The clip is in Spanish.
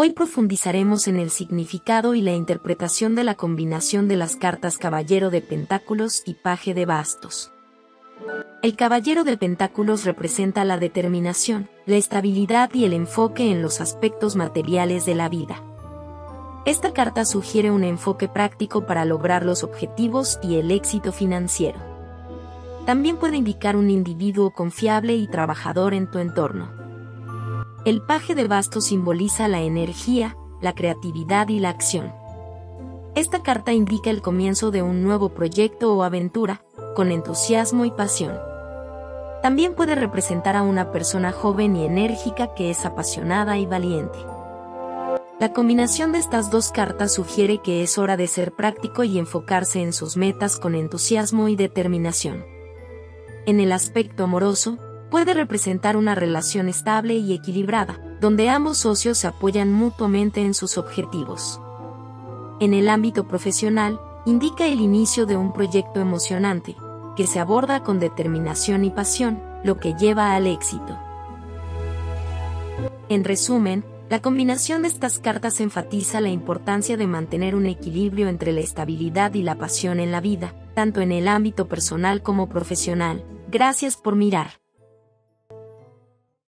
Hoy profundizaremos en el significado y la interpretación de la combinación de las cartas Caballero de Pentáculos y Paje de Bastos. El Caballero de Pentáculos representa la determinación, la estabilidad y el enfoque en los aspectos materiales de la vida. Esta carta sugiere un enfoque práctico para lograr los objetivos y el éxito financiero. También puede indicar un individuo confiable y trabajador en tu entorno. El Paje de Bastos simboliza la energía, la creatividad y la acción. Esta carta indica el comienzo de un nuevo proyecto o aventura, con entusiasmo y pasión. También puede representar a una persona joven y enérgica que es apasionada y valiente. La combinación de estas dos cartas sugiere que es hora de ser práctico y enfocarse en sus metas con entusiasmo y determinación. En el aspecto amoroso, puede representar una relación estable y equilibrada, donde ambos socios se apoyan mutuamente en sus objetivos. En el ámbito profesional, indica el inicio de un proyecto emocionante, que se aborda con determinación y pasión, lo que lleva al éxito. En resumen, la combinación de estas cartas enfatiza la importancia de mantener un equilibrio entre la estabilidad y la pasión en la vida, tanto en el ámbito personal como profesional. Gracias por mirar.